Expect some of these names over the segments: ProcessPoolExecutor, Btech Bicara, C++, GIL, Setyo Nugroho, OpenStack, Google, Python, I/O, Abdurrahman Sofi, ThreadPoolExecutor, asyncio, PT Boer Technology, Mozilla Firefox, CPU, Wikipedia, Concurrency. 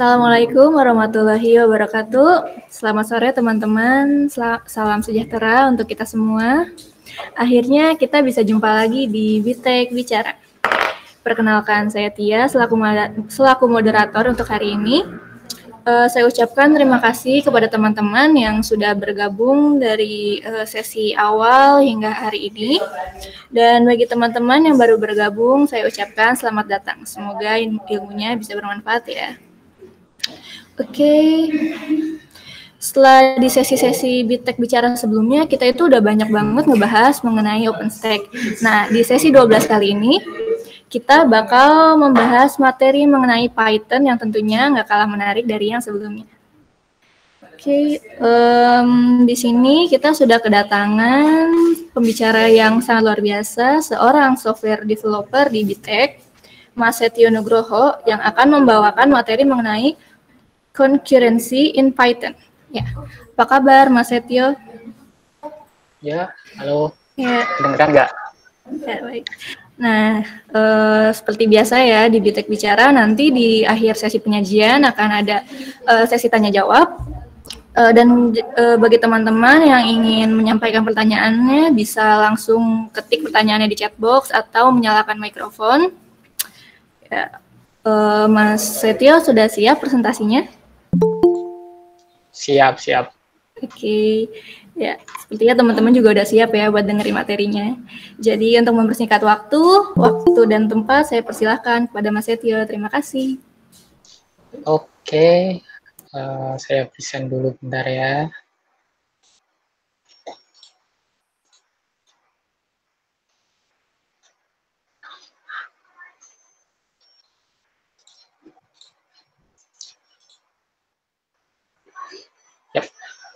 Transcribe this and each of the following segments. Assalamualaikum warahmatullahi wabarakatuh. Selamat sore teman-teman, salam sejahtera untuk kita semua. Akhirnya kita bisa jumpa lagi di Btech Bicara. Perkenalkan, saya Tia selaku moderator untuk hari ini. Saya ucapkan terima kasih kepada teman-teman yang sudah bergabung dari sesi awal hingga hari ini. Dan bagi teman-teman yang baru bergabung, saya ucapkan selamat datang. Semoga ilmunya bisa bermanfaat ya. Oke. Setelah di sesi-sesi Btech Bicara sebelumnya, kita itu udah banyak banget ngebahas mengenai OpenStack. Nah, di sesi 12 kali ini, kita bakal membahas materi mengenai Python yang tentunya nggak kalah menarik dari yang sebelumnya. Oke, di sini kita sudah kedatangan pembicara yang sangat luar biasa, seorang software developer di Btech, Mas Setyo Nugroho, yang akan membawakan materi mengenai Concurrency in Python. Ya, apa kabar Mas Setyo? Ya, halo. Ya. Dengar nggak? Ya, baik. Nah, seperti biasa ya di Btech Bicara, nanti di akhir sesi penyajian akan ada sesi tanya-jawab. Dan bagi teman-teman yang ingin menyampaikan pertanyaannya, bisa langsung ketik pertanyaannya di chatbox atau menyalakan mikrofon. Ya, Mas Setyo sudah siap presentasinya? Siap, siap. Oke. Ya, sepertinya teman-teman juga udah siap ya buat dengerin materinya. Jadi untuk mempersingkat waktu dan tempat, saya persilahkan kepada Mas Setyo. Terima kasih. Oke, saya present dulu bentar ya.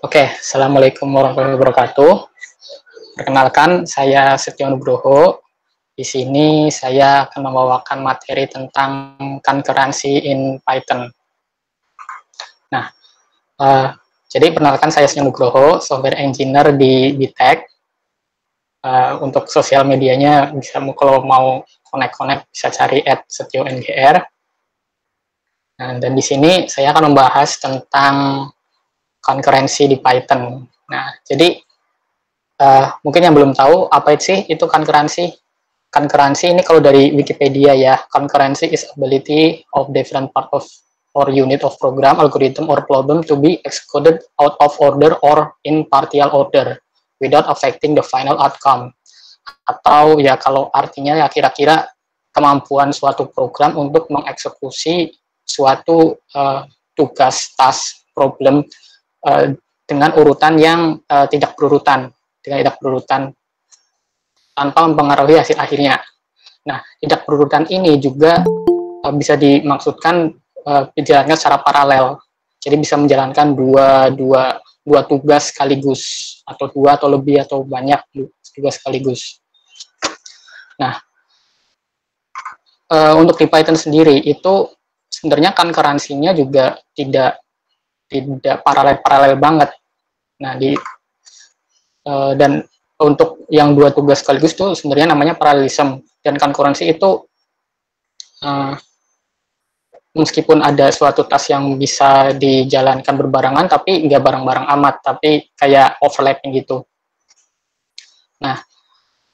Oke, Assalamualaikum warahmatullahi wabarakatuh. Perkenalkan, saya Setyo Nugroho. Di sini saya akan membawakan materi tentang concurrency in Python. Nah, jadi perkenalkan saya Setyo Nugroho, software engineer di Btech. Untuk sosial medianya bisa, kalau mau connect-connect bisa cari @setyongr. Nah, dan di sini saya akan membahas tentang concurrency di Python. Nah, jadi mungkin yang belum tahu apa sih itu concurrency. Concurrency ini kalau dari Wikipedia ya, concurrency is ability of different part of or unit of program, algorithm or problem to be executed out of order or in partial order without affecting the final outcome. Atau ya kalau artinya ya kira-kira kemampuan suatu program untuk mengeksekusi suatu tugas, task, problem dengan urutan yang tidak berurutan tanpa mempengaruhi hasil akhirnya. Nah, tidak berurutan ini juga bisa dimaksudkan dijalankan secara paralel. Jadi bisa menjalankan dua tugas sekaligus atau dua atau lebih atau banyak tugas sekaligus. Nah, untuk di Python sendiri itu sebenarnya concurrency-nya juga tidak paralel banget. Nah, dan untuk yang dua tugas sekaligus itu sebenarnya namanya paralelism, dan concurrency itu meskipun ada suatu task yang bisa dijalankan berbarengan tapi nggak bareng-bareng amat, tapi kayak overlapping gitu. Nah,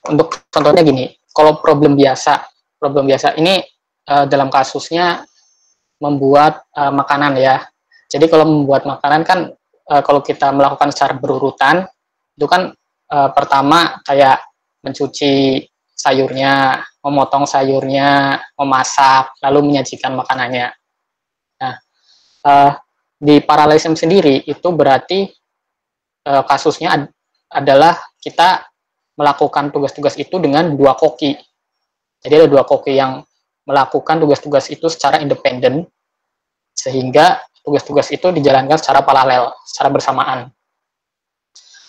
untuk contohnya gini, kalau problem biasa ini dalam kasusnya membuat makanan ya. Jadi kalau membuat makanan kan kalau kita melakukan secara berurutan itu kan pertama kayak mencuci sayurnya, memotong sayurnya, memasak, lalu menyajikan makanannya. Nah, di paralelism sendiri itu berarti kasusnya adalah kita melakukan tugas-tugas itu dengan dua koki. Jadi ada dua koki yang melakukan tugas-tugas itu secara independen sehingga tugas-tugas itu dijalankan secara paralel, secara bersamaan.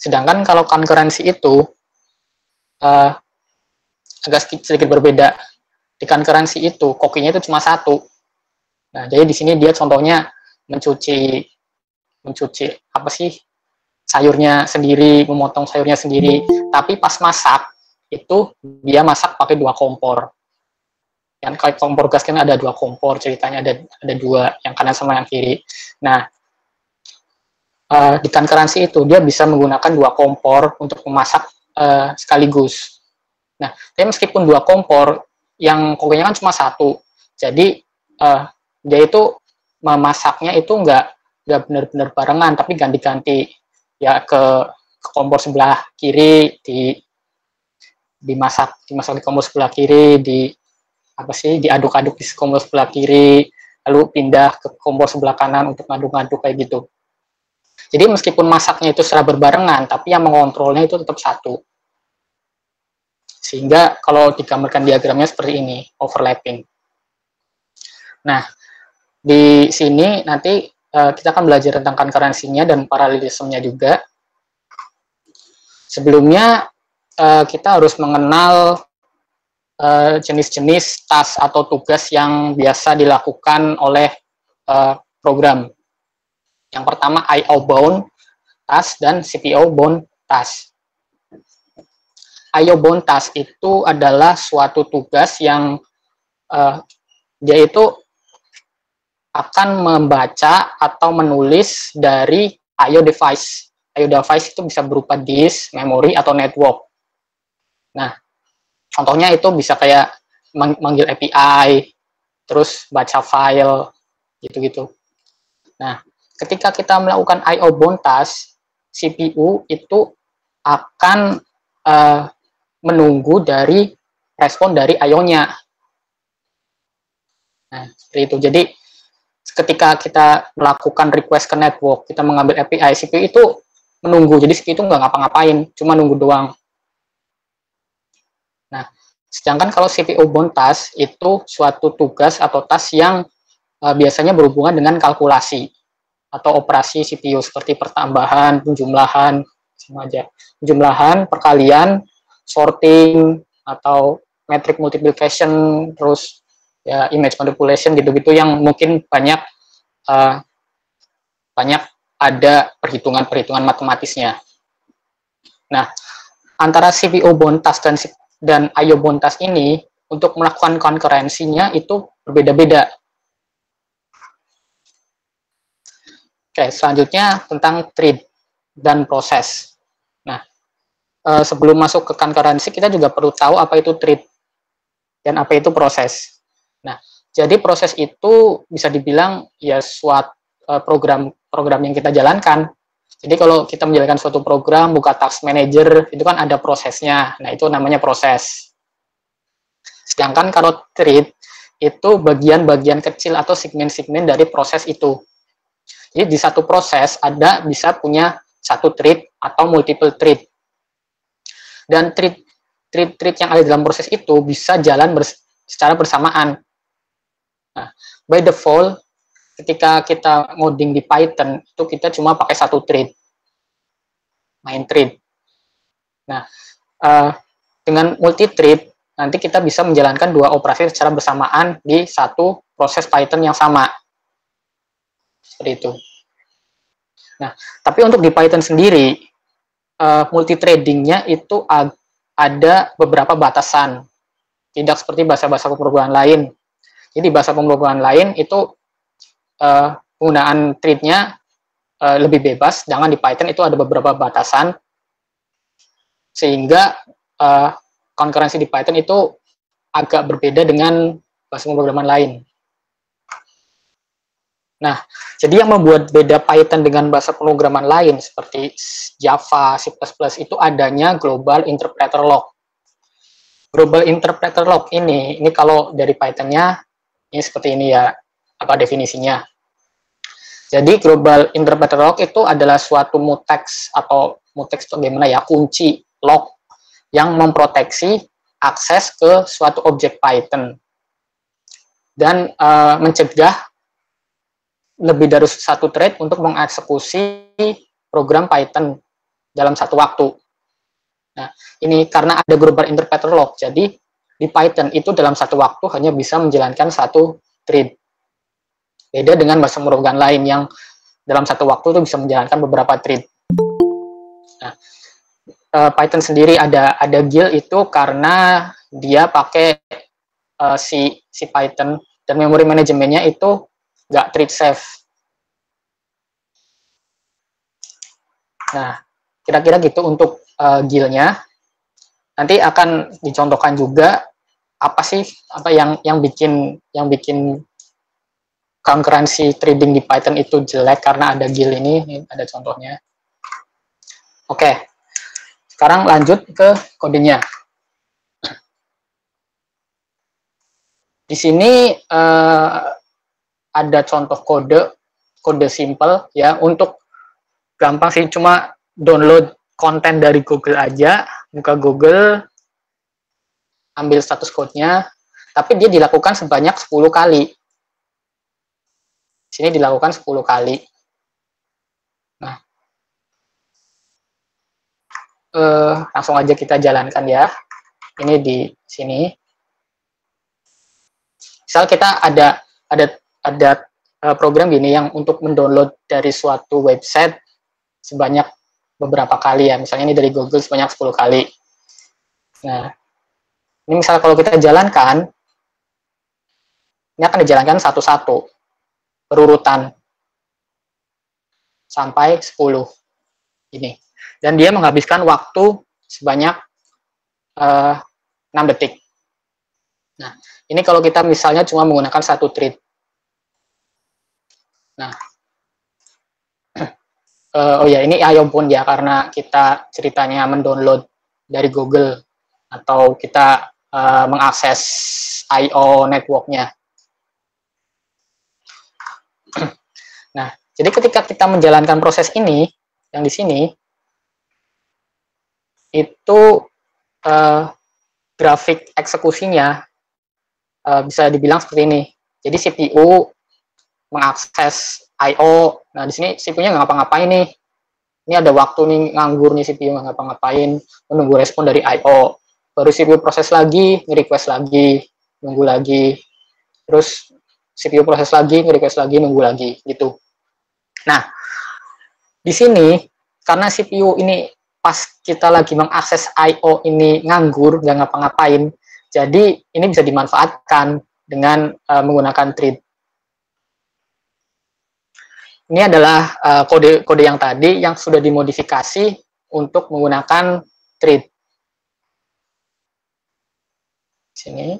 Sedangkan kalau concurrency itu agak sedikit berbeda. Di concurrency itu kokinya itu cuma satu. Nah, jadi di sini dia contohnya mencuci apa sih sayurnya sendiri, memotong sayurnya sendiri. Tapi pas masak itu dia masak pakai dua kompor. yang klik kompor gas kan ada dua kompor ceritanya, ada dua, yang kanan sama yang kiri. Nah, di Concurrency itu dia bisa menggunakan dua kompor untuk memasak sekaligus. Nah, tapi meskipun dua kompor, yang kompornya kan cuma satu, jadi dia itu memasaknya itu nggak benar-benar barengan, tapi ganti-ganti ya ke kompor sebelah kiri dimasak di kompor sebelah kiri, diaduk-aduk di kompor sebelah kiri, lalu pindah ke kompor sebelah kanan untuk ngaduk-ngaduk kayak gitu. Jadi meskipun masaknya itu secara berbarengan, tapi yang mengontrolnya itu tetap satu. Sehingga kalau digambarkan diagramnya seperti ini, overlapping. Nah, di sini nanti kita akan belajar tentang concurrency-nya dan paralelismnya juga. Sebelumnya kita harus mengenal jenis-jenis task atau tugas yang biasa dilakukan oleh program. Yang pertama I/O bound task dan CPU bound task. I/O bound task itu adalah suatu tugas yang dia itu akan membaca atau menulis dari I/O device. I/O device itu bisa berupa disk, memori, atau network. Nah, contohnya itu bisa kayak manggil API, terus baca file, gitu-gitu. Nah, ketika kita melakukan I/O bound task, CPU itu akan menunggu dari respon dari I/O-nya. Nah, seperti itu. Jadi, ketika kita melakukan request ke network, kita mengambil API, CPU itu menunggu. Jadi, CPU itu nggak ngapa-ngapain, cuma nunggu doang. Nah, sedangkan kalau CPU bound task itu suatu tugas atau task yang biasanya berhubungan dengan kalkulasi atau operasi CPU seperti pertambahan, penjumlahan, sama aja. Penjumlahan, perkalian, sorting, atau matrix multiplication, terus ya image manipulation, gitu-gitu yang mungkin banyak ada perhitungan-perhitungan matematisnya. Nah, antara CPU bound task dan I/O bound task ini untuk melakukan konkurensinya itu berbeda-beda. Oke, selanjutnya tentang thread dan proses. Nah, sebelum masuk ke concurrency kita juga perlu tahu apa itu thread dan apa itu proses. Nah, jadi proses itu bisa dibilang ya suatu program yang kita jalankan. Jadi kalau kita menjalankan suatu program, buka task manager, itu kan ada prosesnya. Nah, itu namanya proses. Sedangkan kalau thread, itu bagian-bagian kecil atau segmen-segmen dari proses itu. Jadi di satu proses ada bisa punya satu thread atau multiple thread. Dan thread-thread yang ada dalam proses itu bisa jalan secara bersamaan. Nah, by default, ketika kita ngoding di Python, itu kita cuma pakai satu thread, main thread. Nah, dengan multi-thread, nanti kita bisa menjalankan dua operasi secara bersamaan di satu proses Python yang sama. Seperti itu. Nah, tapi untuk di Python sendiri, multi-threading-nya itu ada beberapa batasan. Tidak seperti bahasa-bahasa pemrograman lain. Jadi, bahasa pemrograman lain itu penggunaan thread-nya lebih bebas, sedangkan di Python itu ada beberapa batasan, sehingga concurrency di Python itu agak berbeda dengan bahasa pemrograman lain. Nah, jadi yang membuat beda Python dengan bahasa pemrograman lain seperti Java, C++ itu adanya global interpreter lock. Global interpreter lock ini kalau dari Python-nya ini seperti ini ya, apa definisinya. Jadi global interpreter lock itu adalah suatu mutex atau kunci lock yang memproteksi akses ke suatu objek Python dan mencegah lebih dari satu thread untuk mengeksekusi program Python dalam satu waktu. Nah, ini karena ada global interpreter lock, jadi di Python itu dalam satu waktu hanya bisa menjalankan satu thread. Beda dengan bahasa pemrograman lain yang dalam satu waktu itu bisa menjalankan beberapa thread. Nah, Python sendiri ada GIL itu karena dia pakai si si Python, dan memori manajemennya itu nggak treat safe. Nah, kira-kira gitu untuk GIL-nya. Nanti akan dicontohkan juga apa sih yang bikin concurrency trading di Python itu jelek karena ada GIL ini ada contohnya. Oke, sekarang lanjut ke kodenya. Di sini ada contoh kode simple ya, untuk gampang sih, cuma download konten dari Google aja, buka Google, ambil status code-nya, tapi dia dilakukan sebanyak 10 kali. Sini dilakukan 10 kali. Nah, langsung aja kita jalankan ya. Ini di sini. Misal kita ada program gini yang untuk mendownload dari suatu website sebanyak beberapa kali ya. Misalnya ini dari Google sebanyak 10 kali. Nah, ini misal kalau kita jalankan, ini akan dijalankan satu-satu, berurutan sampai 10 ini, dan dia menghabiskan waktu sebanyak 6 detik. Nah, ini kalau kita misalnya cuma menggunakan satu thread. Nah, oh ya, ini I/O pun ya, karena kita ceritanya mendownload dari Google atau kita mengakses I/O networknya. Nah, jadi ketika kita menjalankan proses ini, yang di sini, itu grafik eksekusinya bisa dibilang seperti ini. Jadi CPU mengakses I/O, nah di sini CPU-nya nggak ngapa-ngapain nih. Ini ada waktu nih, nganggur nih CPU nggak ngapa-ngapain, menunggu respon dari I/O. Baru CPU proses lagi, nge-request lagi, nunggu lagi, terus CPU proses lagi, nge-request lagi, nunggu lagi, gitu. Nah, di sini, karena CPU ini pas kita lagi mengakses I/O ini nganggur, nggak ngapa-ngapain, jadi ini bisa dimanfaatkan dengan menggunakan thread. Ini adalah kode-kode yang tadi, yang sudah dimodifikasi untuk menggunakan thread. Sini.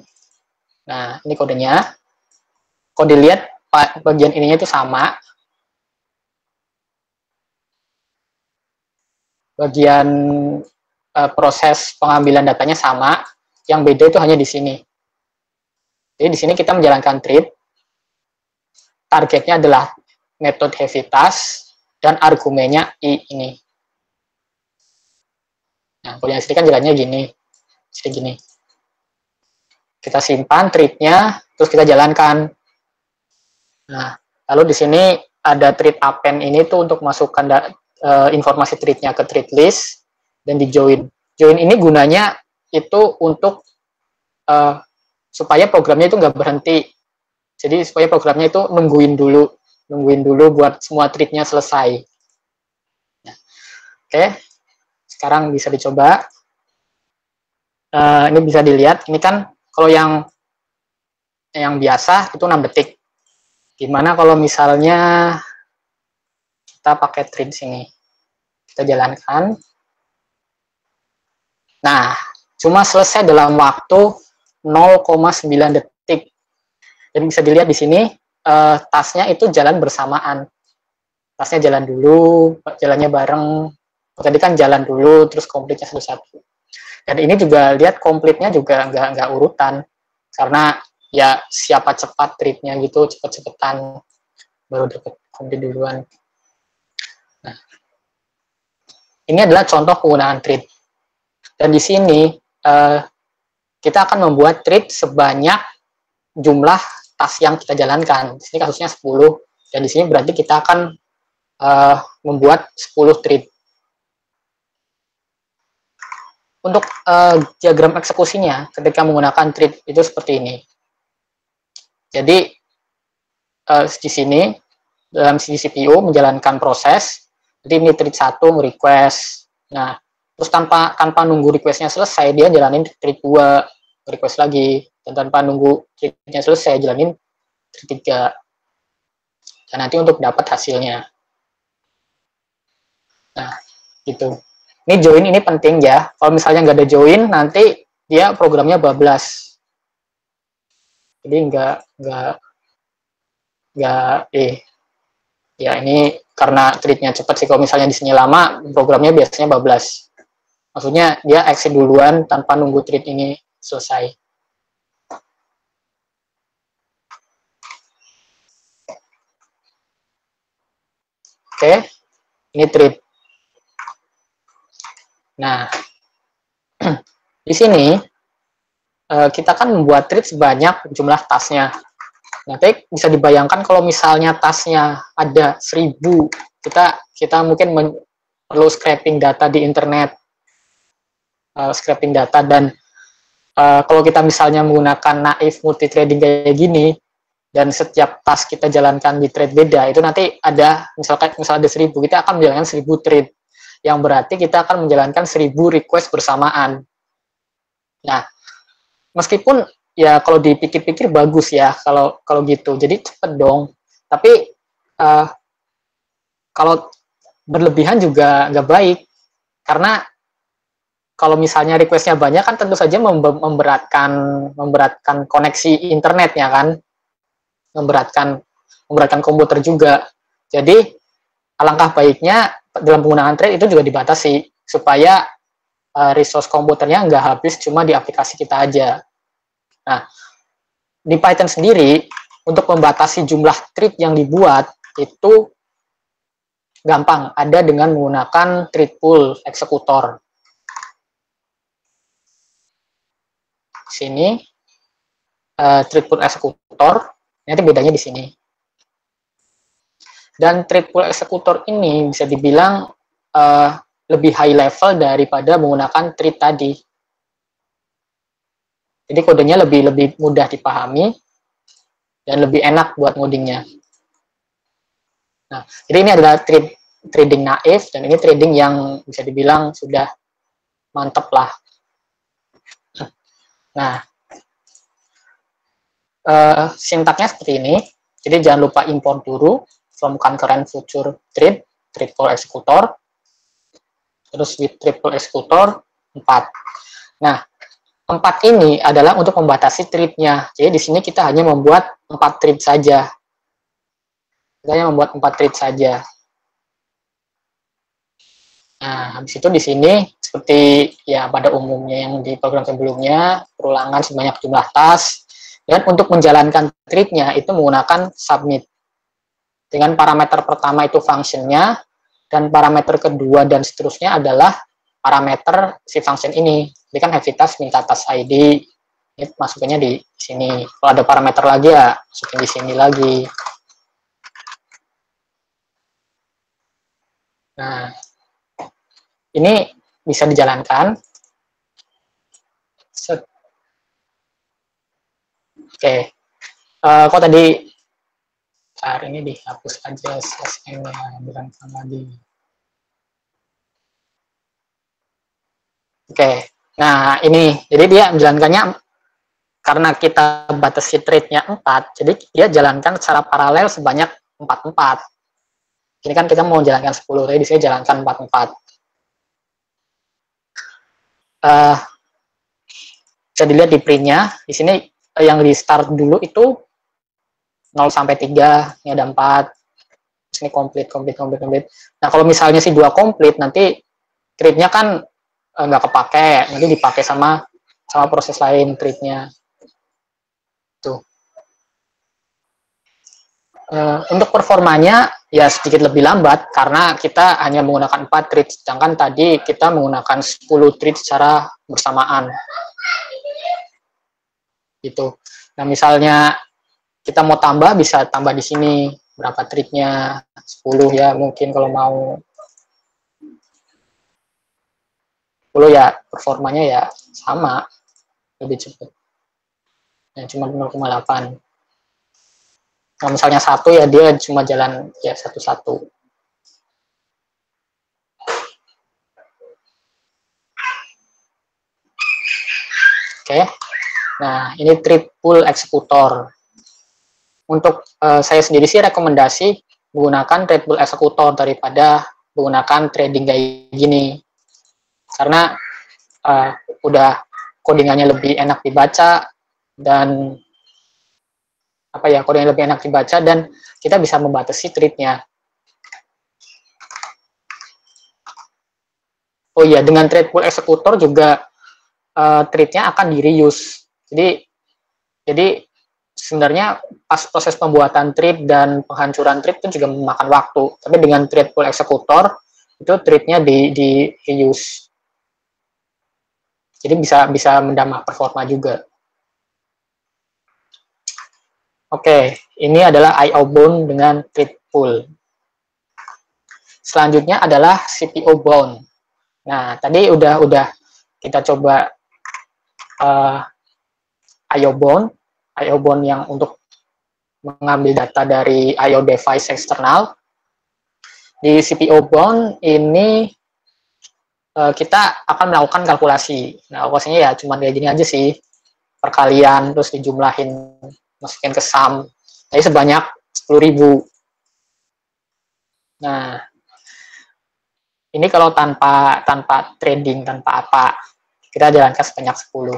Nah, ini kodenya. Kalau dilihat bagian ininya itu sama, bagian proses pengambilan datanya sama, yang beda itu hanya di sini. Jadi di sini kita menjalankan thread, targetnya adalah metode heavy task dan argumennya i ini. Nah, kalau yang sini kan jalannya gini, sini gini. Kita simpan threadnya, terus kita jalankan. Nah, lalu di sini ada thread append ini tuh untuk masukkan informasi threadnya ke thread list dan di join. Join ini gunanya itu untuk supaya programnya itu nggak berhenti. Jadi supaya programnya itu nungguin dulu buat semua threadnya selesai. Nah, oke, sekarang bisa dicoba. Ini bisa dilihat. Ini kan kalau yang biasa itu 6 detik. Gimana kalau misalnya kita pakai thread sini, kita jalankan. Nah, cuma selesai dalam waktu 0,9 detik. Dan bisa dilihat di sini, tasnya itu jalan bersamaan. Tasnya jalan dulu, jalannya bareng. Tadi kan jalan dulu, terus komplitnya satu-satu. Dan ini juga lihat komplitnya juga nggak urutan, karena ya siapa cepat tripnya gitu, cepet-cepetan baru dapat komplit duluan. Nah, ini adalah contoh penggunaan thread. Dan di sini kita akan membuat thread sebanyak jumlah task yang kita jalankan. Di sini kasusnya 10, dan di sini berarti kita akan membuat 10 thread. Untuk diagram eksekusinya ketika menggunakan thread itu seperti ini. Jadi di sini dalam CPU menjalankan proses. Jadi ini thread 1 request. Nah, terus tanpa nunggu requestnya selesai, dia jalanin thread 2 request lagi, dan tanpa nunggu triknya selesai, jalanin trik 3 dan nanti untuk dapat hasilnya. Nah, gitu. Ini join ini penting ya. Kalau misalnya nggak ada join, nanti dia programnya bablas. Jadi ya ini karena treatnya cepat sih. Kalau misalnya di sini lama, programnya biasanya bablas. Maksudnya dia exit duluan tanpa nunggu treat ini selesai. Oke, ini treat. Nah, di sini kita kan membuat treat sebanyak jumlah tasnya. Nanti bisa dibayangkan kalau misalnya tasnya ada 1000, kita mungkin perlu scraping data di internet, scraping data, dan kalau kita misalnya menggunakan naif multithreading kayak gini, dan setiap task kita jalankan di thread beda, itu nanti ada, misalnya ada 1000, kita akan menjalankan 1000 thread, yang berarti kita akan menjalankan 1000 request bersamaan. Nah, meskipun ya kalau dipikir-pikir bagus ya kalau gitu, jadi cepet dong, tapi kalau berlebihan juga nggak baik, karena kalau misalnya requestnya banyak kan tentu saja memberatkan koneksi internetnya kan, memberatkan komputer juga. Jadi alangkah baiknya dalam penggunaan thread itu juga dibatasi supaya resource komputernya nggak habis cuma di aplikasi kita aja. Nah, di Python sendiri, untuk membatasi jumlah thread yang dibuat, itu gampang, ada dengan menggunakan ThreadPoolExecutor. Di sini, ThreadPoolExecutor, nanti bedanya di sini. Dan ThreadPoolExecutor ini bisa dibilang lebih high level daripada menggunakan thread tadi. Jadi kodenya lebih mudah dipahami dan lebih enak buat ngodingnya. Nah, jadi ini adalah trading naif, dan ini trading yang bisa dibilang sudah mantep lah. Nah, sintaknya seperti ini. Jadi jangan lupa import dulu from concurrent future thread, ThreadPoolExecutor, terus with ThreadPoolExecutor 4. Nah, 4 ini adalah untuk membatasi thread-nya. Jadi di sini kita hanya membuat 4 thread saja. Kita hanya membuat 4 thread saja. Nah, habis itu di sini seperti ya pada umumnya yang di program sebelumnya, perulangan sebanyak jumlah task, dan untuk menjalankan thread-nya itu menggunakan submit. Dengan parameter pertama itu function-nya, dan parameter kedua dan seterusnya adalah parameter si function ini. Jadi kan heavy task minta task ID, ini masuknya di sini. Kalau ada parameter lagi ya, masukin di sini lagi. Nah, ini bisa dijalankan. Set. Oke, kok tadi hari ini dihapus aja SSN-nya, dilanjutkan lagi. Oke. Nah, ini, jadi dia menjalankannya karena kita batasi thread-nya 4, jadi dia jalankan secara paralel sebanyak 4-4. Ini kan kita mau jalankan 10, jadi saya jalankan 4-4. Bisa dilihat di print-nya, di sini yang di start dulu itu 0-3, ini ada 4, ini complete. Nah, kalau misalnya si 2 complete, nanti thread-nya kan nggak kepake, nanti dipakai sama proses lain treatnya. Tuh. Untuk performanya ya sedikit lebih lambat karena kita hanya menggunakan 4 treat, sedangkan tadi kita menggunakan 10 treat secara bersamaan. Gitu. Nah, misalnya kita mau tambah, bisa tambah di sini berapa treatnya, 10 ya mungkin kalau mau. 10 ya performanya ya sama, lebih cepat. Ya, cuma 0,8. Nah, misalnya 1 ya dia cuma jalan ya 1-1. Oke. Nah, ini ThreadPoolExecutor. Untuk saya sendiri sih rekomendasi menggunakan ThreadPoolExecutor daripada menggunakan trading kayak gini, karena udah codingannya lebih enak dibaca dan codingannya lebih enak dibaca dan kita bisa membatasi trade-nya. Oh iya, dengan ThreadPoolExecutor juga trade-nya akan di-reuse. Jadi sebenarnya pas proses pembuatan thread dan penghancuran thread itu juga memakan waktu. Tapi dengan ThreadPoolExecutor itu threadnya di-reuse. Jadi bisa mendamah performa juga. Oke, ini adalah I/O bound dengan ThreadPool. Selanjutnya adalah CPU bound. Nah, tadi udah kita coba I/O bound. I/O bound yang untuk mengambil data dari I/O device eksternal. Di CPU bound ini kita akan melakukan kalkulasi. Nah, kalkulasinya ya cuma kayak gini aja sih, perkalian terus dijumlahin, masukin ke sum. Jadi sebanyak 10.000. Nah, ini kalau tanpa trading, tanpa apa, kita jalankan sebanyak 10.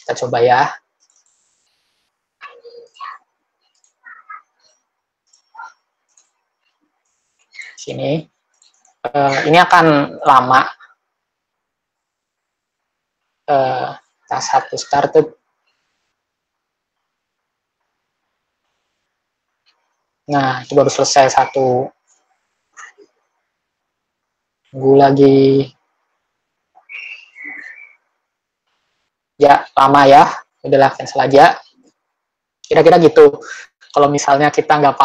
Kita coba ya. Sini, ini akan lama. Tas satu started. Nah, itu baru selesai satu. Tunggu lagi. Ya, lama ya. Udahlah, cancel aja. Kira-kira gitu. Kalau misalnya kita nggak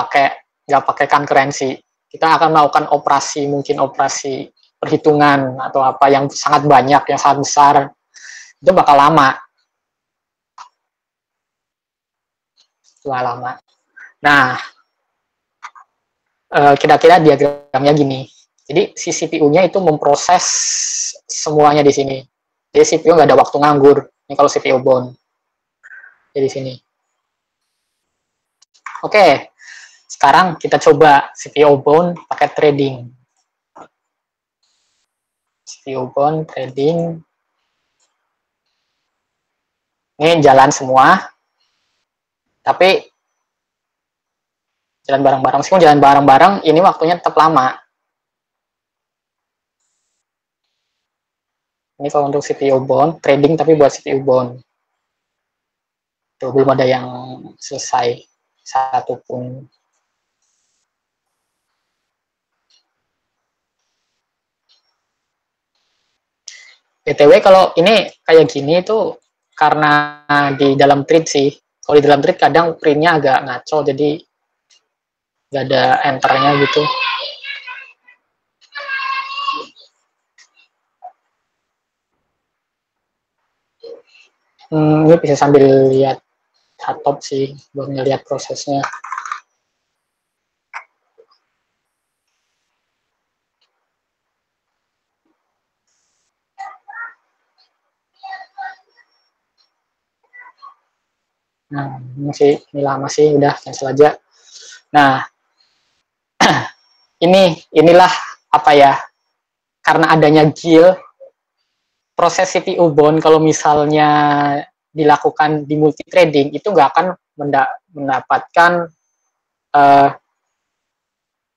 pakai concurrency, kita akan melakukan operasi, mungkin operasi perhitungan atau apa yang sangat banyak, yang sangat besar, itu bakal lama. Nah, kira-kira diagramnya gini. Jadi, si CPU-nya itu memproses semuanya di sini. Jadi, CPU nggak ada waktu nganggur. Ini kalau CPU bound. Jadi, sini. Oke. Sekarang kita coba CPU bound pakai trading. CPU bound trading. Ini jalan semua. Tapi jalan bareng-bareng. Meskipun jalan bareng-bareng, ini waktunya tetap lama. Ini kalau untuk CPU bound trading tapi buat CPU bound. Tuh, belum ada yang selesai satu pun. BTW kalau ini kayak gini itu karena di dalam thread sih. Kalau di dalam thread kadang printnya agak ngaco, jadi nggak ada enternya gitu. Ini bisa sambil lihat laptop sih, buat ngelihat prosesnya. Nah, ini lama sih, udah cancel aja. Nah, inilah karena adanya GIL, proses CPU bound kalau misalnya dilakukan di multi trading itu nggak akan mendapatkan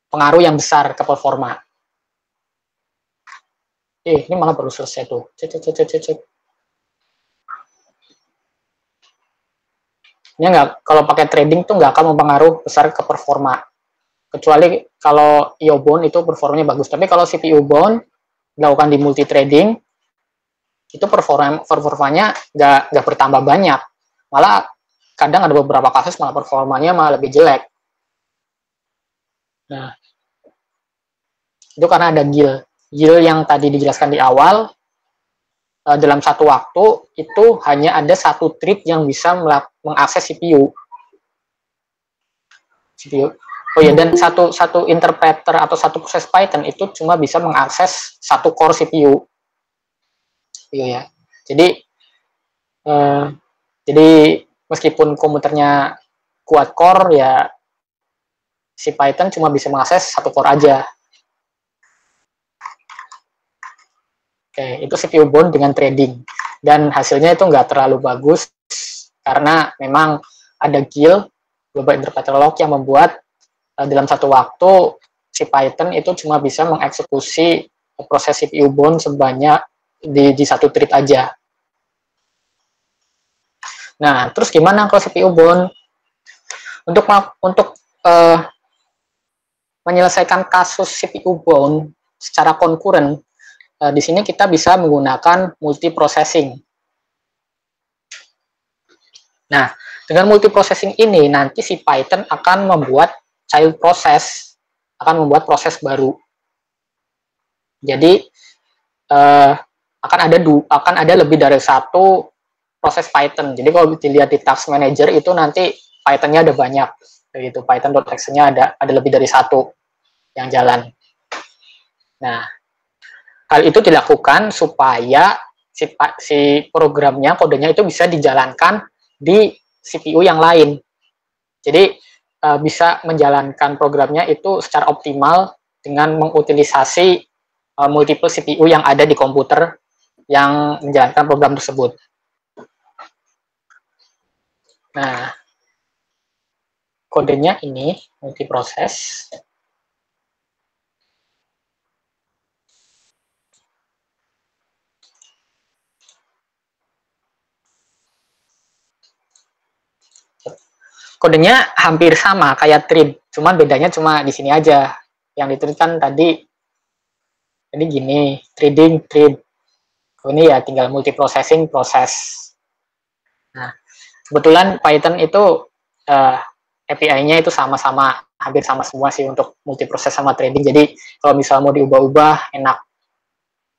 pengaruh yang besar ke performa. Ini malah baru selesai tuh. Cek. Ini nggak, kalau pakai trading tuh nggak akan mempengaruhi besar ke performa. Kecuali kalau I/O bound itu performanya bagus. Tapi kalau CPU bound dilakukan di multi trading, itu performanya nggak bertambah banyak. Malah kadang ada beberapa kasus malah performanya malah lebih jelek. Nah, itu karena ada GIL. GIL yang tadi dijelaskan di awal, dalam satu waktu itu hanya ada satu thread yang bisa mengakses CPU. Oh ya, dan satu interpreter atau satu proses Python itu cuma bisa mengakses satu core CPU. Jadi Jadi meskipun komputernya quad core, ya si Python cuma bisa mengakses satu core aja. Oke, itu CPU bound dengan threading. Dan hasilnya itu nggak terlalu bagus, karena memang ada GIL, global interpreter lock, yang membuat dalam satu waktu si Python itu cuma bisa mengeksekusi proses CPU bound sebanyak di satu thread aja. Nah, terus gimana kalau CPU bound? Untuk menyelesaikan kasus CPU bound secara konkuren, di sini kita bisa menggunakan multiprocessing. Nah, dengan multiprocessing ini nanti si Python akan membuat child process, akan membuat proses baru. Jadi akan ada lebih dari satu proses Python. Jadi kalau dilihat di task manager itu nanti Python-nya ada banyak, begitu. Python.exe-nya ada lebih dari satu yang jalan. Nah, hal itu dilakukan supaya si programnya, kodenya itu bisa dijalankan di CPU yang lain. Jadi bisa menjalankan programnya itu secara optimal dengan mengutilisasi multiple CPU yang ada di komputer yang menjalankan program tersebut. Nah, kodenya ini multiproses. Kodenya hampir sama kayak thread, cuman bedanya cuma di sini aja. Yang dituliskan tadi, jadi gini, threading, thread. Ini ya tinggal multiprocessing, proses. Nah, kebetulan Python itu API-nya itu sama-sama, hampir sama semua sih untuk multiproses sama threading. Jadi kalau misalnya mau diubah-ubah, enak.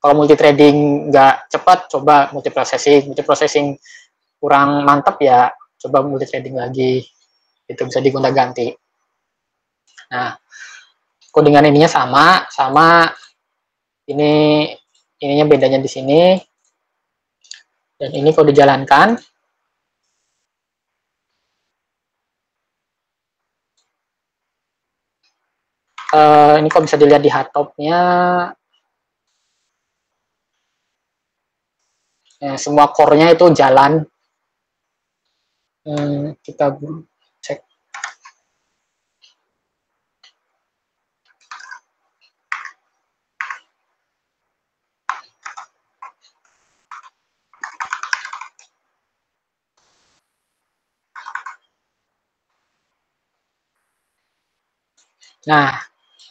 Kalau multithreading nggak cepat, coba multiprocessing. Multiprocessing kurang mantap ya, coba multithreading lagi. Itu bisa digonta-ganti. Nah, codingan ininya sama ini, ininya bedanya di sini. Dan ini kalau dijalankan ini kalau bisa dilihat di hardtopnya, semua core-nya itu jalan. Kita cek. Nah,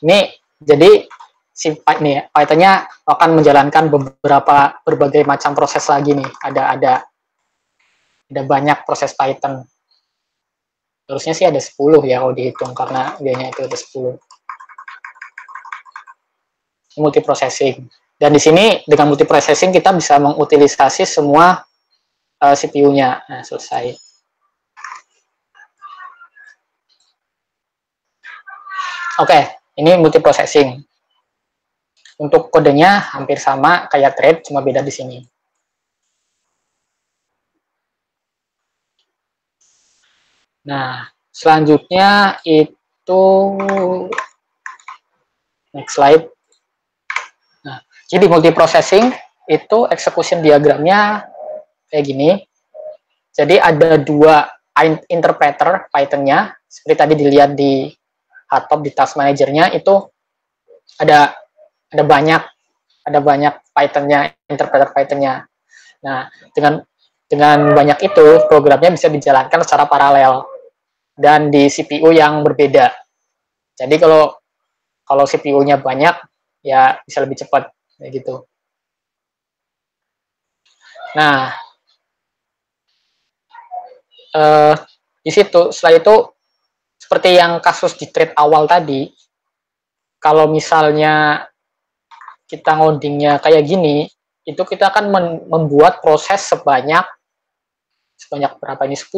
ini jadi si Python-nya akan menjalankan berbagai macam proses lagi nih. Ada banyak proses Python. Terusnya sih ada 10 ya kalau dihitung, karena biayanya itu ada 10. Multiprocessing. Dan di sini dengan multiprocessing kita bisa mengutilisasi semua CPU-nya. Nah, selesai. Oke, ini multiprocessing. Untuk kodenya hampir sama kayak thread, cuma beda di sini. Nah, selanjutnya itu next slide. Nah, jadi multiprocessing itu execution diagramnya kayak gini. Jadi ada dua interpreter Python-nya, seperti tadi dilihat di atau di task manajernya itu ada banyak Python-nya, interpreter Python-nya. Nah, dengan banyak itu programnya bisa dijalankan secara paralel dan di CPU yang berbeda. Jadi kalau CPU-nya banyak ya bisa lebih cepat kayak gitu. Nah, di situ setelah itu seperti yang kasus di thread awal tadi, kalau misalnya kita ngodingnya kayak gini, itu kita akan membuat proses sebanyak berapa ini, 10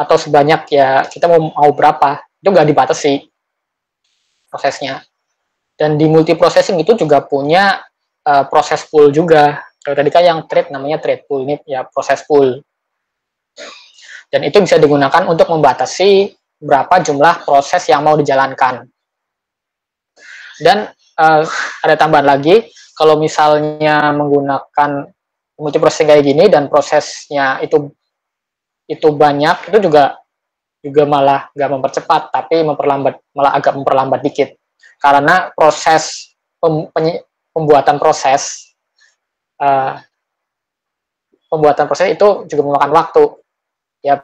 atau sebanyak ya kita mau berapa, itu nggak dibatasi prosesnya. Dan di multiprocessing itu juga punya proses pool juga. Kalau tadi kan yang thread namanya thread pool, ini ya proses pool. Dan itu bisa digunakan untuk membatasi berapa jumlah proses yang mau dijalankan. Dan ada tambahan lagi, kalau misalnya menggunakan multiprocessing kayak gini dan prosesnya itu banyak, itu juga malah nggak mempercepat, tapi memperlambat, malah agak memperlambat dikit. Karena proses pembuatan proses itu juga memakan waktu. Ya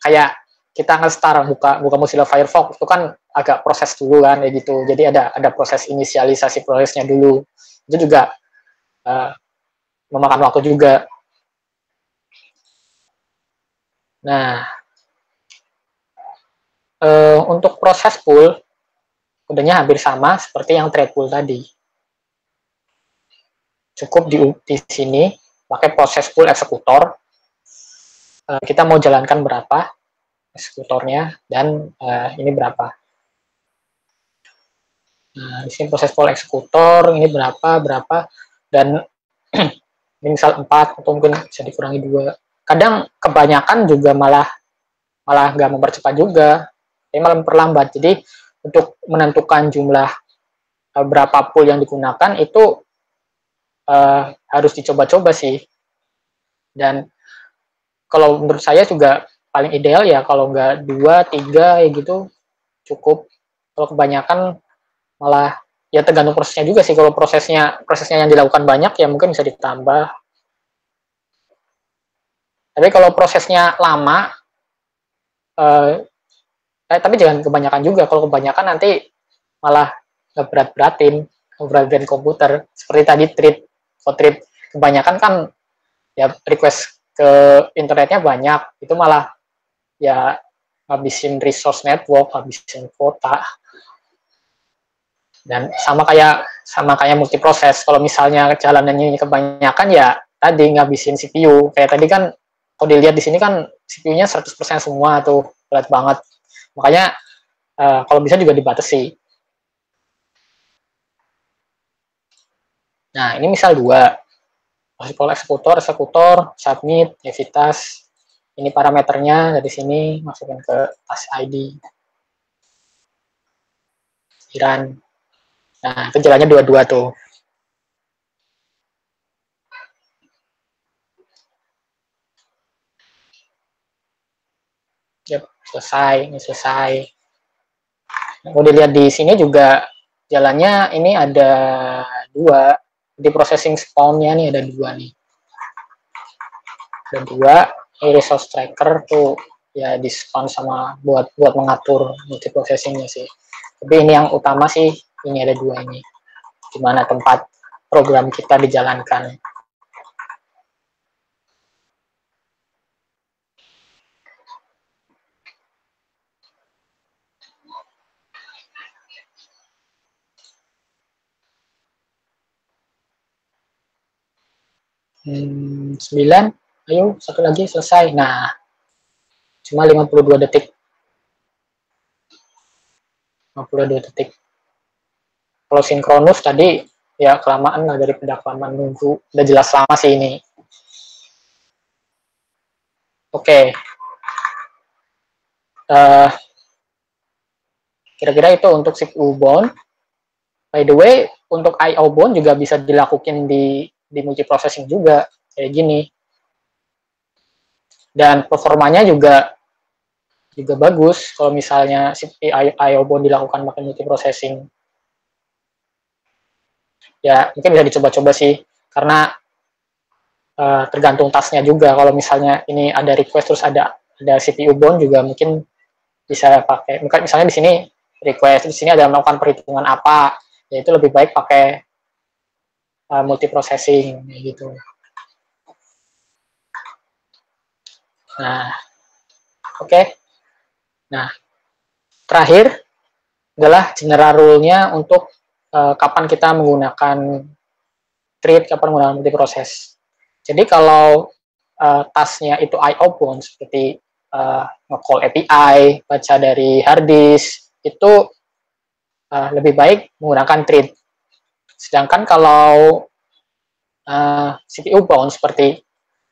kayak kita nge-start buka Mozilla Firefox itu kan agak proses dulu kan, ya gitu. Jadi ada proses inisialisasi prosesnya dulu. Itu juga memakan waktu juga. Nah, untuk proses pool kodenya hampir sama seperti yang ThreadPool tadi. Cukup di sini pakai ProcessPoolExecutor. Kita mau jalankan berapa eksekutornya dan ini berapa. Nah, di sini ProcessPoolExecutor ini berapa dan ini misal 4 atau mungkin bisa dikurangi 2. Kadang kebanyakan juga malah nggak mempercepat juga, ini malah memperlambat. Jadi untuk menentukan jumlah berapa pool yang digunakan itu harus dicoba-coba sih. Dan kalau menurut saya juga paling ideal ya kalau nggak 2, 3 ya gitu cukup. Kalau kebanyakan malah ya tergantung prosesnya juga sih. Kalau prosesnya yang dilakukan banyak ya mungkin bisa ditambah. Tapi kalau prosesnya lama tapi jangan kebanyakan juga. Kalau kebanyakan nanti malah ngeberat-beratin komputer. Seperti tadi thread kebanyakan kan ya request ke internetnya banyak, itu malah ya habisin resource network, habisin kuota. Dan sama kayak multiproses. Kalau misalnya jalanannya kebanyakan ya tadi ngabisin CPU. Kayak tadi kan kalau dilihat di sini kan CPU-nya 100% semua tuh, berat banget. Makanya kalau bisa juga dibatasi. Nah, ini misal 2. Eksekutor, submit, evitas. Ini parameternya dari sini, masukin ke task ID. Run. Nah, itu jalannya 2-2 tuh. Selesai, ini selesai. Kalau dilihat di sini juga jalannya ini ada 2, di processing spawn-nya nih ada 2 nih. Ada 2, ini resource tracker tuh ya di spawn sama buat mengatur multi processing-nya sih. Tapi ini yang utama sih ini ada 2 ini. Di mana tempat program kita dijalankan. Hmm, 9, ayo satu lagi selesai. Nah, cuma 52 detik. 52 detik. Kalau sinkronus tadi, ya kelamaan lah, daripada kelamaan nunggu. Udah jelas lama sih ini. Oke. Kira-kira itu untuk CPU bound. By the way, untuk I/O bound juga bisa dilakukan di multiprocessing juga, kayak gini. Dan performanya juga bagus, kalau misalnya I/O bound dilakukan pakai multiprocessing. Ya, mungkin bisa dicoba-coba sih, karena tergantung tasknya juga. Kalau misalnya ini ada request, terus ada CPU bound juga mungkin bisa pakai. Mungkin misalnya di sini request, di sini ada melakukan perhitungan apa, ya itu lebih baik pakai multiprocessing gitu. Nah, oke. Nah, terakhir adalah general rule-nya untuk kapan kita menggunakan thread, kapan menggunakan multiprocess. Jadi kalau tasknya itu I/O bound seperti nge-call API, baca dari hard disk, itu lebih baik menggunakan thread. Sedangkan kalau CPU bound seperti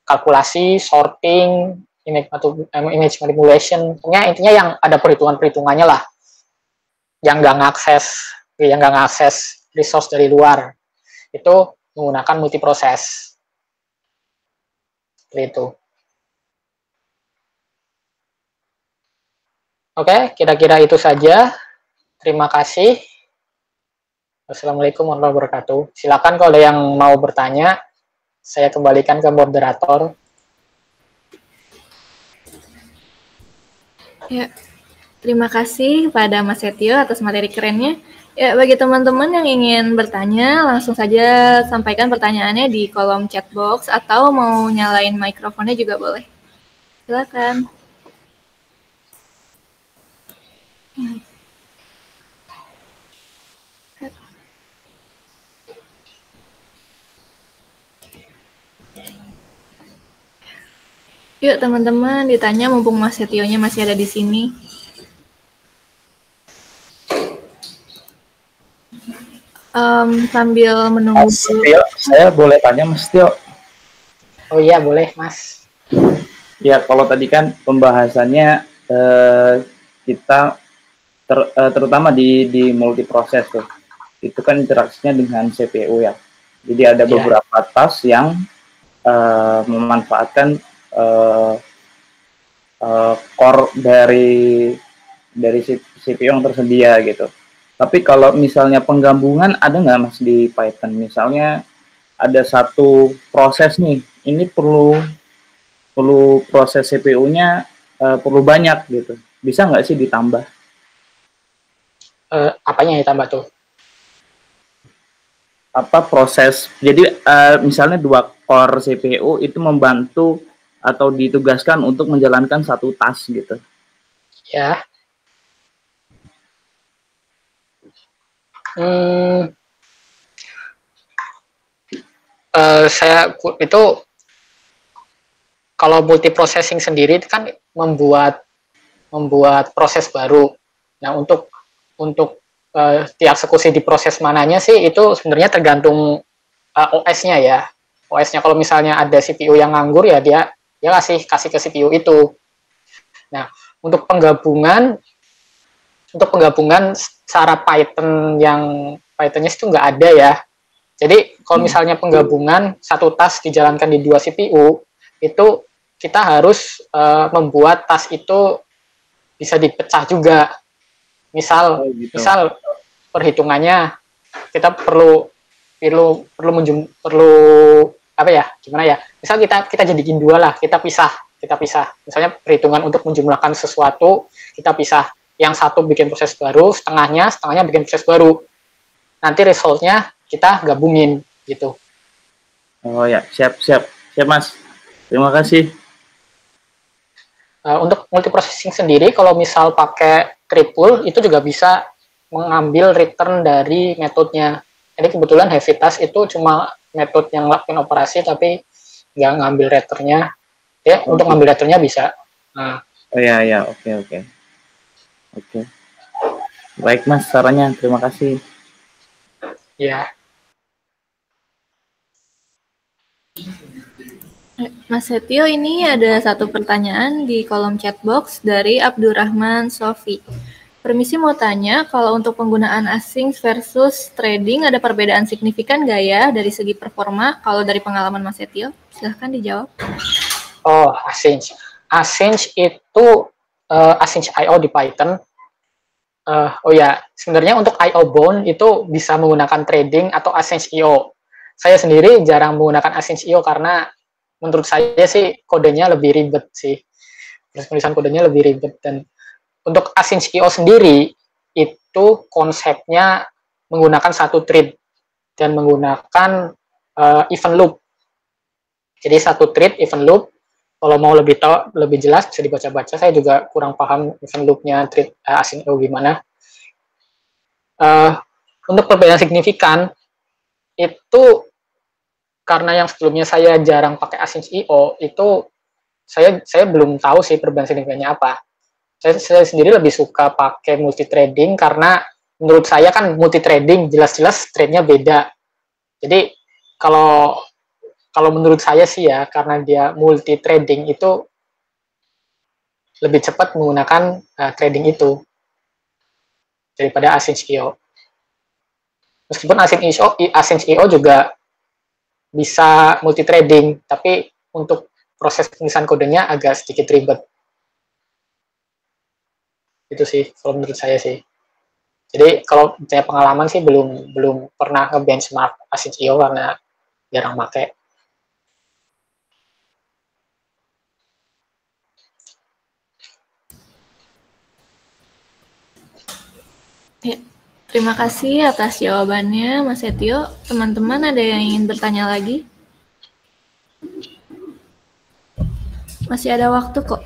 kalkulasi, sorting, image manipulation, intinya yang ada perhitungan-perhitungannya lah, yang nggak ngakses resource dari luar, itu menggunakan multiproses, seperti itu. Oke, kira-kira itu saja. Terima kasih. Wassalamualaikum warahmatullahi wabarakatuh. Silakan kalau ada yang mau bertanya, saya kembalikan ke moderator. Ya, terima kasih pada Mas Setyo atas materi kerennya. Ya, bagi teman-teman yang ingin bertanya, langsung saja sampaikan pertanyaannya di kolom chat box atau mau nyalain mikrofonnya juga boleh. Silakan. Yuk teman-teman ditanya, mumpung Mas Setyonya masih ada di sini. Sambil menunggu. Mas Setyo, saya boleh tanya Mas Setyo? Oh iya boleh Mas. Ya kalau tadi kan pembahasannya kita terutama di multiproses tuh, itu kan interaksinya dengan CPU ya. Jadi ada beberapa task yang memanfaatkan core dari CPU yang tersedia gitu. Tapi kalau misalnya penggabungan ada nggak Mas di Python? Misalnya ada satu proses nih, ini perlu proses CPU-nya perlu banyak gitu. Bisa nggak sih ditambah? Apanya yang ditambah tuh? Apa proses? Jadi misalnya dua core CPU itu membantu atau ditugaskan untuk menjalankan satu task gitu. Ya. Saya itu kalau multiprocessing sendiri kan membuat proses baru. Nah, untuk dieksekusi di proses mananya sih itu sebenarnya tergantung OS-nya ya. OS-nya kalau misalnya ada CPU yang nganggur ya dia kasih ke CPU itu. Nah, untuk penggabungan secara Python yang Python-nya itu nggak ada ya. Jadi kalau misalnya penggabungan satu task dijalankan di dua CPU, itu kita harus membuat task itu bisa dipecah juga. Misal perhitungannya kita perlu apa ya? Gimana ya? Misal kita jadikan dua lah, kita pisah. Misalnya perhitungan untuk menjumlahkan sesuatu kita pisah. Yang satu bikin proses baru, setengahnya bikin proses baru. Nanti resultnya kita gabungin gitu. Oh ya, siap Mas. Terima kasih. Untuk multiprocessing sendiri, kalau misal pakai ThreadPool itu juga bisa mengambil return dari metodenya. Jadi kebetulan heavy task itu cuma metode yang lakuin operasi tapi nggak ngambil returnnya. Ya, okay. Untuk ngambil returnnya bisa. Nah. Oh ya, oke. Baik Mas, sarannya terima kasih. Ya. Mas Setyo, ini ada satu pertanyaan di kolom chat box dari Abdurrahman Sofi. Permisi mau tanya, kalau untuk penggunaan async versus trading ada perbedaan signifikan nggak ya dari segi performa? Kalau dari pengalaman Mas Setyo, silahkan dijawab. Oh, async. Async itu async I/O di Python. Sebenarnya untuk I/O bound itu bisa menggunakan trading atau async I/O. Saya sendiri jarang menggunakan async I/O karena menurut saya sih kodenya lebih ribet sih. Penulisan kodenya lebih ribet. Dan untuk asyncio sendiri, itu konsepnya menggunakan satu thread dan menggunakan event loop. Jadi satu thread, event loop. Kalau mau lebih jelas bisa dibaca-baca. Saya juga kurang paham event loop-nya thread asyncio gimana. Untuk perbedaan signifikan, itu karena yang sebelumnya saya jarang pakai asyncio, itu saya belum tahu sih perbedaan signifikannya apa. Saya sendiri lebih suka pakai multi trading karena menurut saya kan multi trading jelas-jelas trade-nya beda. Jadi kalau menurut saya sih ya, karena dia multi trading itu lebih cepat menggunakan threading itu daripada asyncio. Meskipun asyncio juga bisa multi-threading, tapi untuk proses penulisan kodenya agak sedikit ribet. Itu sih, kalau menurut saya sih. Jadi kalau saya pengalaman sih belum pernah nge-benchmark asyncio karena jarang pakai. Ya, terima kasih atas jawabannya, Mas Setyo. Teman-teman ada yang ingin bertanya lagi? Masih ada waktu kok.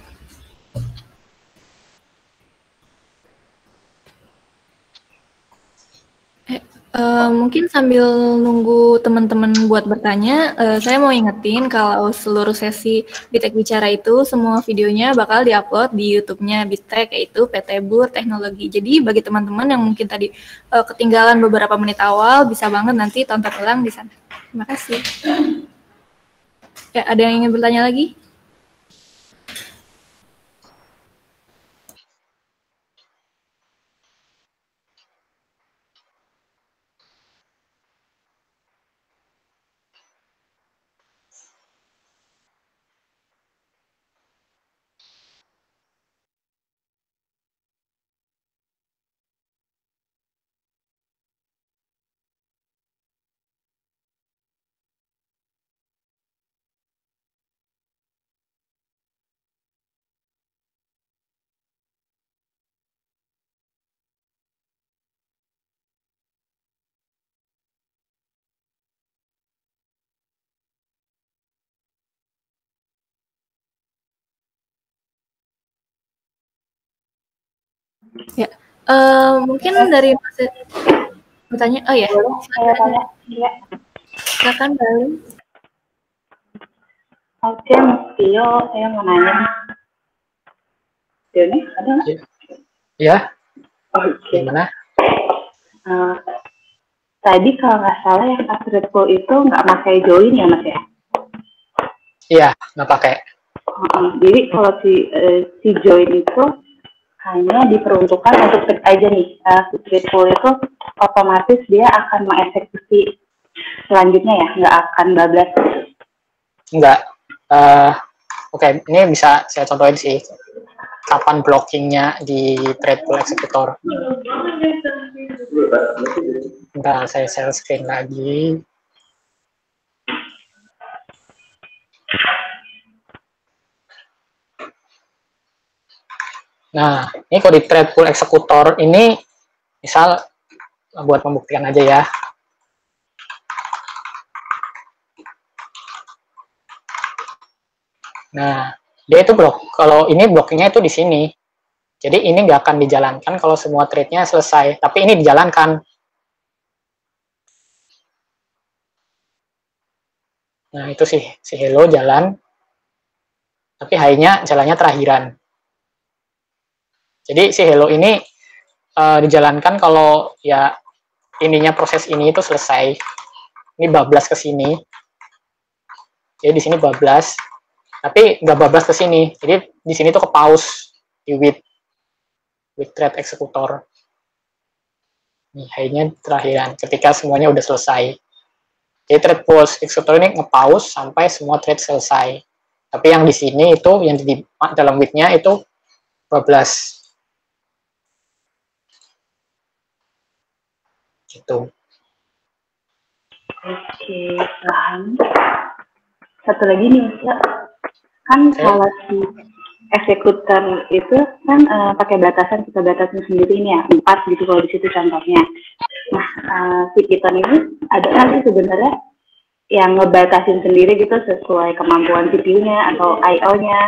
Mungkin sambil nunggu teman-teman buat bertanya, saya mau ingetin kalau seluruh sesi Btech Bicara itu semua videonya bakal diupload di YouTube-nya Btech, yaitu PT Boer Technology. Jadi bagi teman-teman yang mungkin tadi ketinggalan beberapa menit awal, bisa banget nanti tonton ulang di sana. Terima kasih. Ya, ada yang ingin bertanya lagi? Ya, mungkin dari bertanya, oh ya, silakan Bang. Oke, Mas Tio, saya mau nanya. Ini ada nggak? Ya. Oke. Gimana? Tadi kalau nggak salah yang ThreadPool itu nggak pakai join ya, Mas ya? Iya, nggak pakai. Jadi kalau si join itu hanya diperuntukkan untuk thread aja nih. ThreadPool itu otomatis dia akan mengeksekusi selanjutnya ya, nggak akan bablas. Nggak. Oke, ini bisa saya contohin sih. Kapan blockingnya di ThreadPoolExecutor? Bentar, saya share screen lagi. Nah, ini kalau di ThreadPoolExecutor ini, misal buat membuktikan aja ya. Nah, dia itu kalau ini blockingnya itu di sini. Jadi ini nggak akan dijalankan kalau semua threadnya selesai, tapi ini dijalankan. Nah, itu sih si hello jalan, tapi hi-nya jalannya terakhiran. Jadi si hello ini dijalankan kalau ya ininya proses ini itu selesai. Ini bablas ke sini. Jadi di sini bablas, tapi nggak bablas ke sini. Jadi di sini tuh ke pause di with thread executor. Nih hi-nya terakhiran ketika semuanya udah selesai. Jadi ThreadPoolExecutor ini nge-pause sampai semua thread selesai. Tapi yang di sini itu yang di dalam with-nya itu bablas. Gitu. Oke, paham. Satu lagi nih, kan kalau si eksekutor itu kan pakai batasan, kita batasin sendiri ini ya, 4 gitu kalau di situ contohnya. Nah, si Python ini ada kan sih sebenarnya yang ngebatasin sendiri gitu sesuai kemampuan CPU-nya atau I/O-nya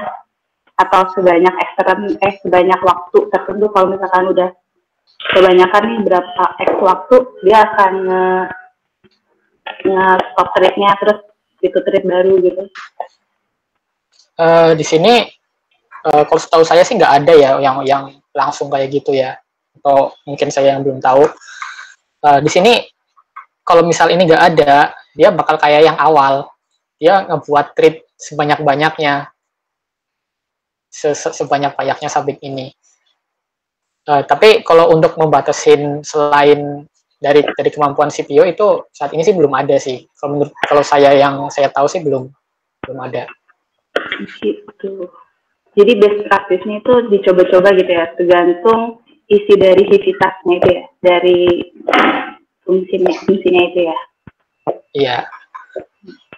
atau sebanyak waktu tertentu. Kalau misalkan udah kebanyakan nih berapa X waktu, dia akan nge-stop thread-nya, terus itu thread baru gitu. Di sini kalau setahu saya sih nggak ada ya yang langsung kayak gitu ya, atau mungkin saya yang belum tahu. Di sini kalau misal ini nggak ada, dia bakal kayak yang awal, dia ngebuat thread sebanyak-banyaknya. sebanyak-banyaknya sabit ini. Tapi kalau untuk membatasin selain dari kemampuan CPU itu saat ini sih belum ada sih. Kalau menurut, kalau saya yang saya tahu sih belum ada. Gitu. Jadi best practice-nya itu dicoba-coba gitu ya, tergantung isi dari sivitasnya itu ya, dari fungsinya itu ya. Iya.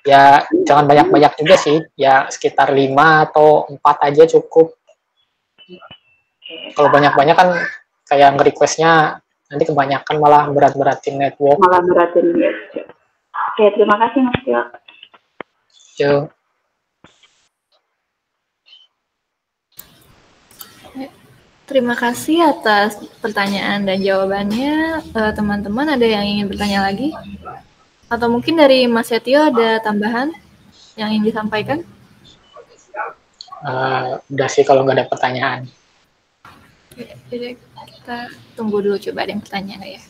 Ya, jangan banyak-banyak juga sih. Ya, sekitar 5 atau 4 aja cukup. Kalau banyak-banyak kan kayak nge-request-nya nanti kebanyakan malah berat-beratin network. Malah beratin ya. Oke, terima kasih Mas Tio. Yo. Terima kasih atas pertanyaan dan jawabannya. Teman-teman ada yang ingin bertanya lagi? Atau mungkin dari Mas Setyo ada tambahan yang ingin disampaikan? Udah sih kalau nggak ada pertanyaan. Jadi kita tunggu dulu, coba ada yang bertanya nggak ya?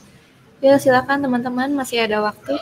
Ya silakan teman-teman, masih ada waktu.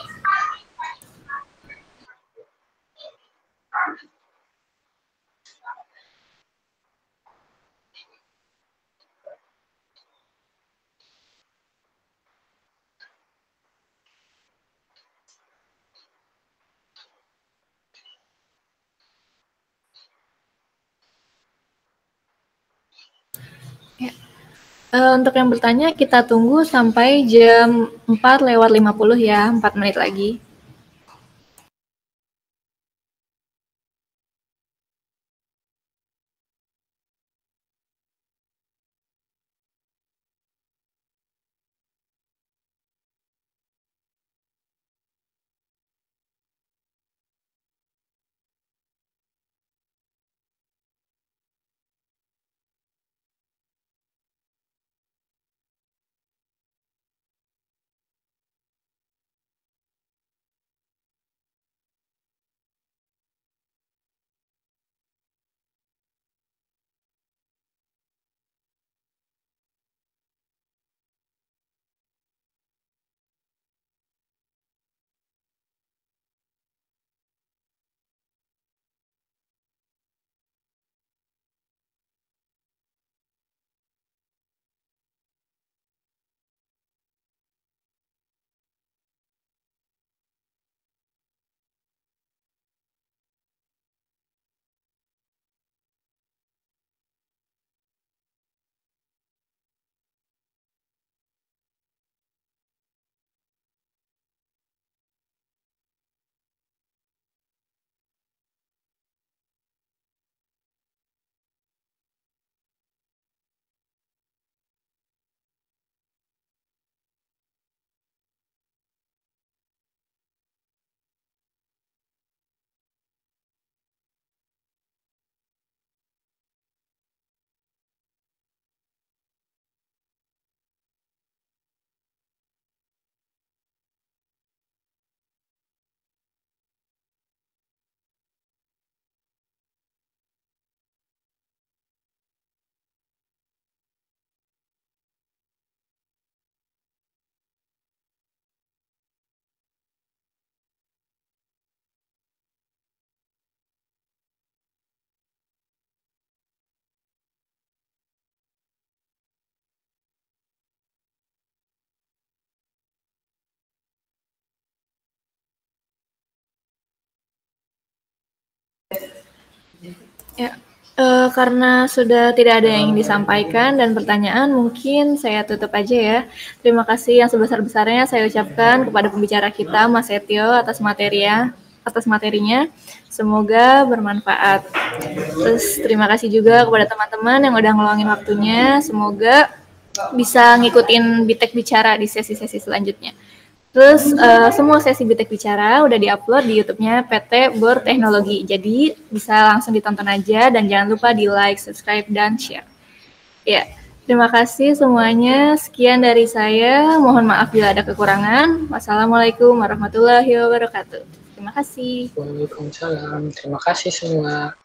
Untuk yang bertanya, kita tunggu sampai jam 4:50 ya, 4 menit lagi. Ya, karena sudah tidak ada yang disampaikan dan pertanyaan, mungkin saya tutup aja ya. Terima kasih yang sebesar-besarnya saya ucapkan kepada pembicara kita, Mas Setyo, atas materinya. Semoga bermanfaat. Terus terima kasih juga kepada teman-teman yang udah ngeluangin waktunya. Semoga bisa ngikutin Btech Bicara di sesi-sesi selanjutnya. Terus semua sesi Btech Bicara udah diupload di YouTube-nya PT Boer Technology. Jadi bisa langsung ditonton aja dan jangan lupa di like, subscribe, dan share. Ya, terima kasih semuanya. Sekian dari saya. Mohon maaf bila ada kekurangan. Wassalamualaikum warahmatullahi wabarakatuh. Terima kasih. Waalaikumsalam. Terima kasih semua.